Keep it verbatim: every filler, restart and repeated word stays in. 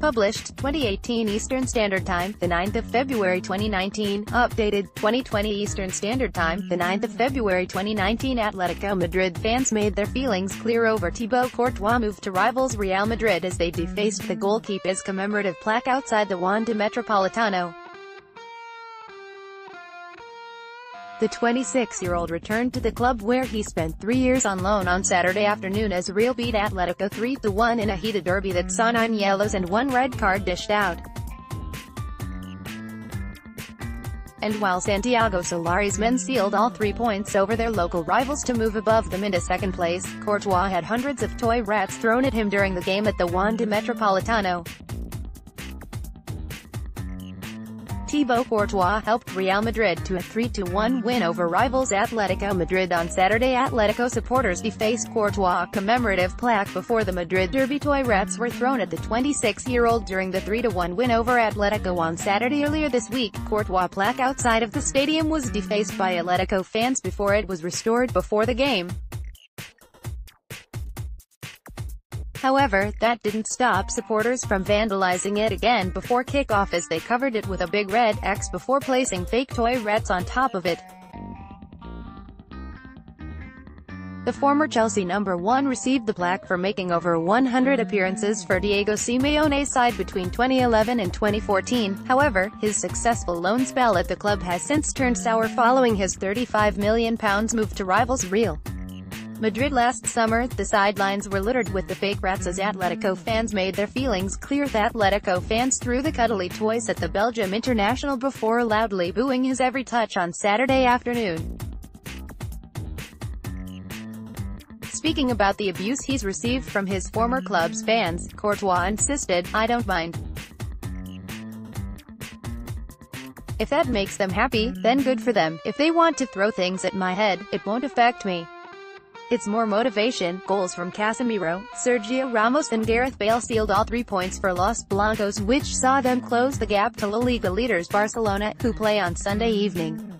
Published, twenty eighteen Eastern Standard Time, the ninth of February twenty nineteen, updated, twenty twenty Eastern Standard Time, the ninth of February twenty nineteen. Atletico Madrid fans made their feelings clear over Thibaut Courtois' move to rivals Real Madrid as they defaced the goalkeeper's commemorative plaque outside the Wanda Metropolitano. The twenty-six-year-old returned to the club where he spent three years on loan on Saturday afternoon as Real beat Atletico three to one in a heated derby that saw nine yellows and one red card dished out. And while Santiago Solari's men sealed all three points over their local rivals to move above them into second place, Courtois had hundreds of toy rats thrown at him during the game at the Wanda Metropolitano. Thibaut Courtois helped Real Madrid to a three to one win over rivals Atletico Madrid on Saturday. Atletico supporters defaced Courtois' commemorative plaque before the Madrid derby. Toy rats were thrown at the twenty-six-year-old during the three to one win over Atletico on Saturday. Earlier this week, Courtois' plaque outside of the stadium was defaced by Atletico fans before it was restored before the game. However, that didn't stop supporters from vandalizing it again before kickoff as they covered it with a big red X before placing fake toy rats on top of it. The former Chelsea number one received the plaque for making over one hundred appearances for Diego Simeone's side between twenty eleven and twenty fourteen, however, his successful loan spell at the club has since turned sour following his thirty-five million pounds move to rivals Real Madrid last summer. The sidelines were littered with the fake rats as Atletico fans made their feelings clear. Atletico fans threw the cuddly toys at the Belgium international before loudly booing his every touch on Saturday afternoon. Speaking about the abuse he's received from his former club's fans, Courtois insisted, "I don't mind. If that makes them happy, then good for them. If they want to throw things at my head, it won't affect me. It's more motivation." Goals from Casemiro, Sergio Ramos and Gareth Bale sealed all three points for Los Blancos, which saw them close the gap to La Liga leaders Barcelona, who play on Sunday evening.